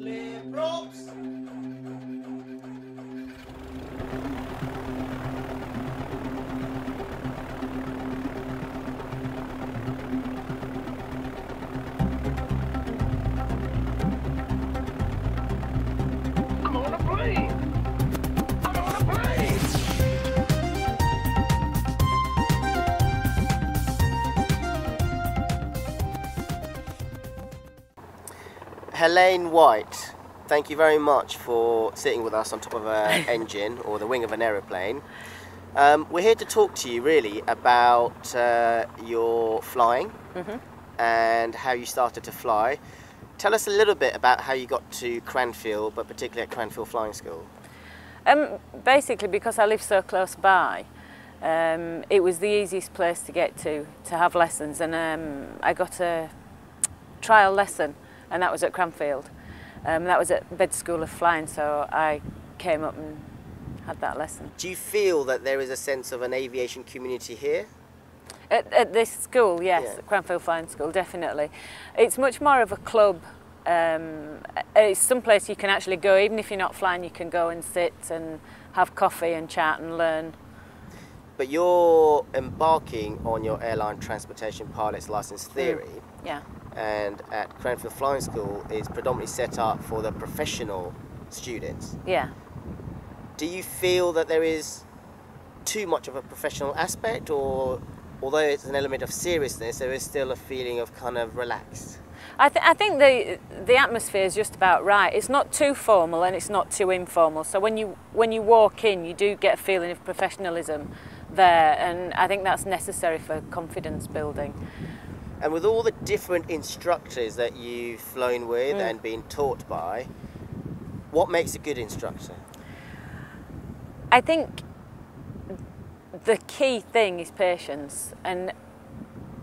Clear props. Helene White, thank you very much for sitting with us on top of an engine or the wing of an aeroplane. We're here to talk to you really about your flying and how you started to fly. Tell us a little bit about how you got to Cranfield, but particularly at Cranfield Flying School. Basically because I live so close by, it was the easiest place to get to have lessons, and I got a trial lesson. And that was at Cranfield. That was at Bed School of Flying, so I came up and had that lesson. Do you feel that there is a sense of an aviation community here? At this school, yes, yeah. At Cranfield Flying School, definitely. It's much more of a club. It's someplace you can actually go, even if you're not flying, you can go and sit and have coffee and chat and learn. But you're embarking on your airline transportation pilot's licence theory. Yeah. And at Cranfield Flying School is predominantly set up for the professional students. Yeah. Do you feel that there is too much of a professional aspect, or although it's an element of seriousness, there is still a feeling of kind of relaxed? I think the atmosphere is just about right. It's not too formal and it's not too informal. So when you walk in, you do get a feeling of professionalism there, and I think that's necessary for confidence building. And with all the different instructors that you've flown with and been taught by, what makes a good instructor? I think the key thing is patience, and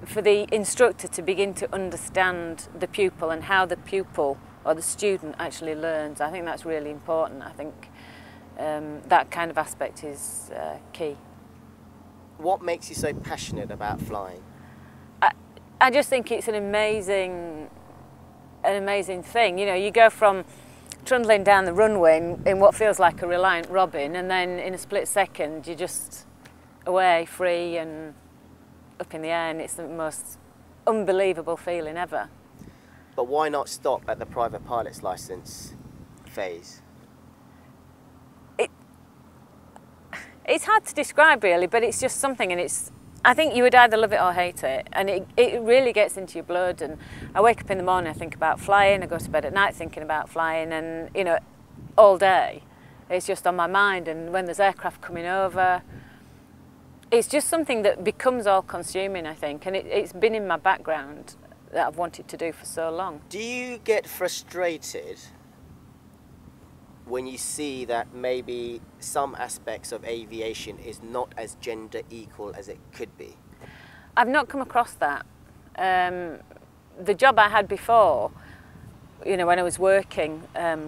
for the instructor to begin to understand the pupil and how the pupil or the student actually learns. I think that's really important. I think that kind of aspect is key. What makes you so passionate about flying? I just think it's an amazing thing. You know, you go from trundling down the runway in what feels like a Reliant Robin, and then in a split second, you're just away, free, and up in the air, and it's the most unbelievable feeling ever. But why not stop at the private pilot's licence phase? It's hard to describe, really, but it's just something, and it's. I think you would either love it or hate it, and it really gets into your blood. And I wake up in the morning, I think about flying, I go to bed at night thinking about flying, and you know, all day it's just on my mind. And when there's aircraft coming over, it's just something that becomes all-consuming, I think, and it's been in my background that I've wanted to do for so long. Do you get frustrated when you see that maybe some aspects of aviation is not as gender equal as it could be? I've not come across that. The job I had before, you know, when I was working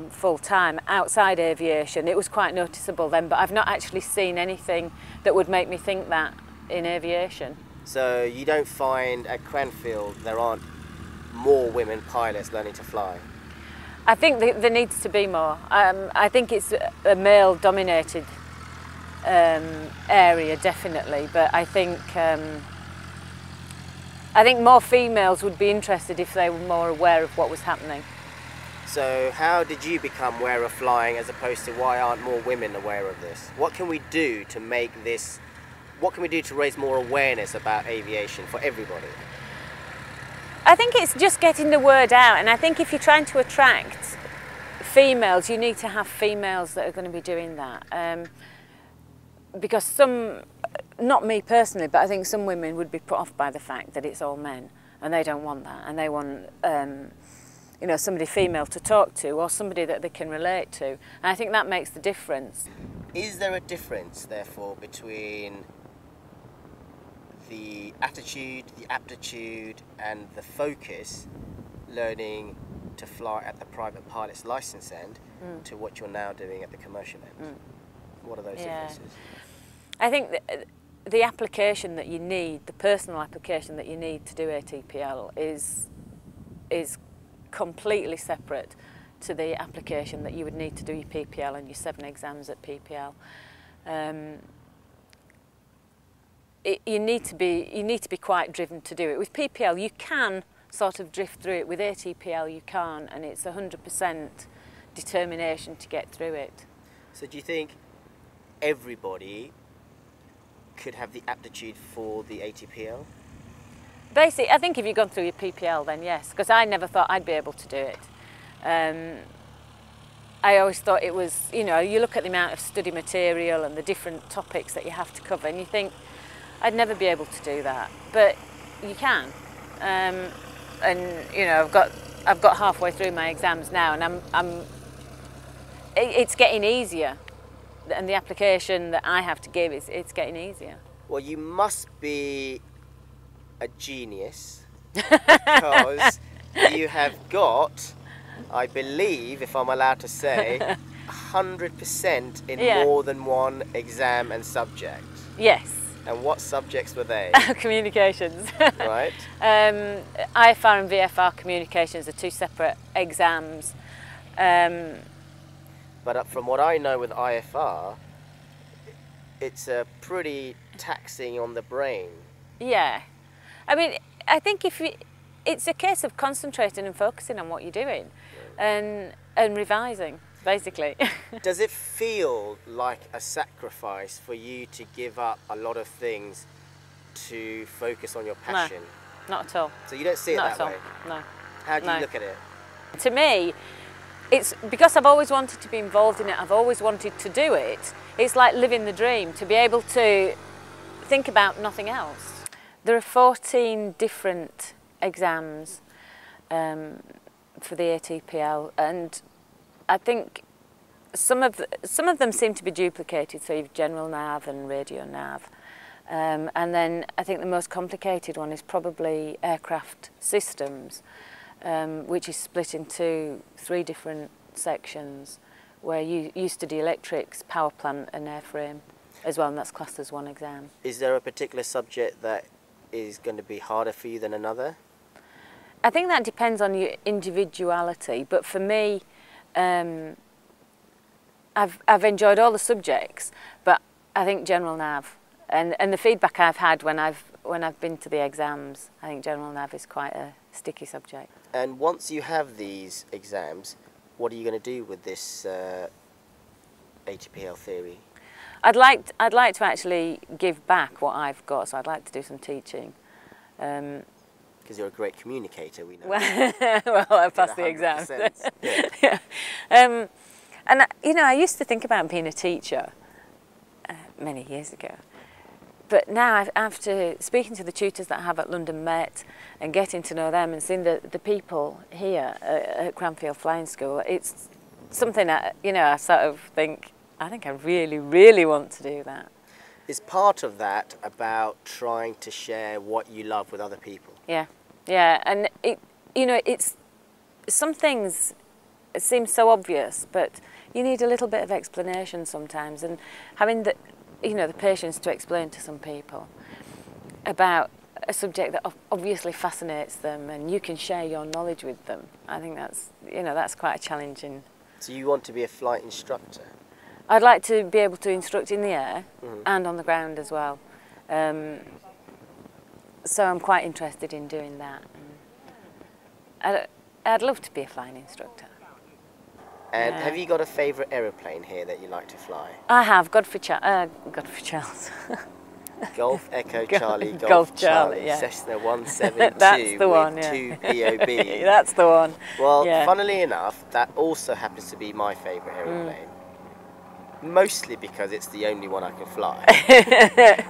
full-time outside aviation, it was quite noticeable then, but I've not actually seen anything that would make me think that in aviation. So you don't find at Cranfield there aren't more women pilots learning to fly? I think there needs to be more. I think it's a male-dominated area, definitely, but I think more females would be interested if they were more aware of what was happening. So how did you become aware of flying, as opposed to why aren't more women aware of this? What can we do to make this, what can we do to raise more awareness about aviation for everybody? I think it's just getting the word out, and I think if you're trying to attract females, you need to have females that are going to be doing that. Because some, not me personally, but I think some women would be put off by the fact that it's all men, and they don't want that, and they want you know, somebody female to talk to, or somebody that they can relate to, and I think that makes the difference. Is there a difference, therefore, between the attitude, the aptitude and the focus learning to fly at the private pilot's licence end to what you're now doing at the commercial end? What are those differences? I think the application that you need, the personal application that you need to do ATPL is completely separate to the application that you would need to do your PPL and your 7 exams at PPL. You need to be quite driven to do it. With PPL you can sort of drift through it, with ATPL you can't, and it's 100% determination to get through it. So do you think everybody could have the aptitude for the ATPL? Basically, I think if you've gone through your PPL then yes, because I never thought I'd be able to do it. I always thought it was, you know, you look at the amount of study material and the different topics that you have to cover and you think, I'd never be able to do that, but you can. And you know, I've got halfway through my exams now, and it's getting easier, and the application that I have to give is, it's getting easier. Well, you must be a genius because you have got, I believe, if I'm allowed to say, 100% in more than one exam and subject. Yes. And what subjects were they? Communications. Right. IFR and VFR communications are 2 separate exams. But from what I know with IFR, it's pretty taxing on the brain. Yeah. I mean, I think if you, it's a case of concentrating and focusing on what you're doing and revising, basically. Does it feel like a sacrifice for you to give up a lot of things to focus on your passion? No, not at all. So you don't see it that way? No. How do you look at it? To me, it's because I've always wanted to be involved in it, I've always wanted to do it, it's like living the dream, to be able to think about nothing else. There are 14 different exams for the ATPL, and I think some of them seem to be duplicated, so you have General Nav and Radio Nav. And then I think the most complicated one is probably Aircraft Systems, which is split into 3 different sections where you used to do electrics, power plant and airframe as well, and that's classed as 1 exam. Is there a particular subject that is going to be harder for you than another? I think that depends on your individuality, but for me, I've enjoyed all the subjects, but I think General Nav and the feedback I've had when I've been to the exams, I think General Nav is quite a sticky subject. And once you have these exams, what are you going to do with this ATPL theory? I'd like to actually give back what I've got, so I'd like to do some teaching. Because you're a great communicator, we know. Well, I passed the exam. Yeah. And you know, I used to think about being a teacher many years ago, but now after speaking to the tutors that I have at London Met and getting to know them and seeing the people here at Cranfield Flying School, it's something that, you know, I sort of think, I think I really, really want to do that. Is part of that about trying to share what you love with other people? Yeah. Yeah, and it, you know, it's, some things it seems so obvious, but you need a little bit of explanation sometimes, and having the, you know, the patience to explain to some people about a subject that obviously fascinates them, and you can share your knowledge with them. I think that's, you know, that's quite challenging. So you want to be a flight instructor? I'd like to be able to instruct in the air and on the ground as well. So I'm quite interested in doing that. I'd love to be a flying instructor. And have you got a favourite aeroplane here that you like to fly? I have, Godfrey Charles. Golf Echo Charlie, Golf Charlie, yeah. Cessna 172. That's the one, yeah. 2 BOB. That's the one. Well, funnily enough, that also happens to be my favourite aeroplane. Mostly because it's the only one I can fly.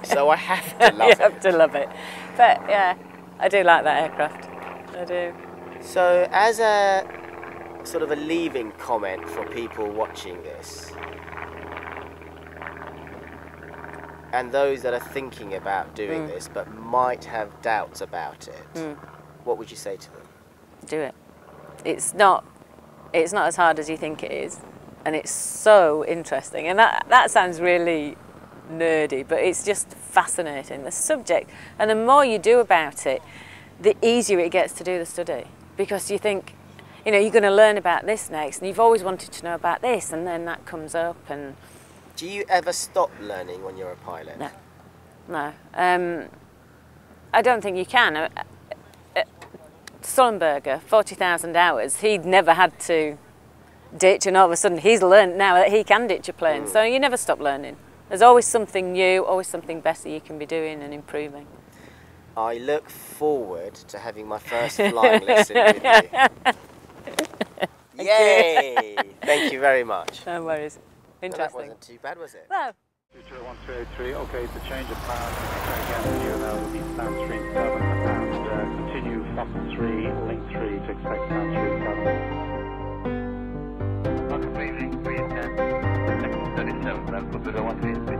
So I have to love it. You have to love it. But yeah, I do like that aircraft. I do. So as a sort of a leaving comment for people watching this, and those that are thinking about doing this but might have doubts about it, what would you say to them? Do it. It's not as hard as you think it is. And it's so interesting, and that sounds really nerdy, but it's just fascinating, the subject. And the more you do about it, the easier it gets to do the study, because you think, you know, you're going to learn about this next, and you've always wanted to know about this, and then that comes up. And do you ever stop learning when you're a pilot? No, no. I don't think you can. Sullenberger, 40,000 hours, he'd never had to ditch, and all of a sudden he's learned now that he can ditch a plane. So you never stop learning. There's always something new, always something better you can be doing and improving. I look forward to having my first flying lesson with you. Yay! Thank you very much. No worries. Interesting. Well, that wasn't too bad, was it? No. Future 1283, okay, to change the plan. Again, you know, will be stand 37 and continue fossil 3, link 3 to expect stand 37. I'm completing 310, section 37, that's what 0138.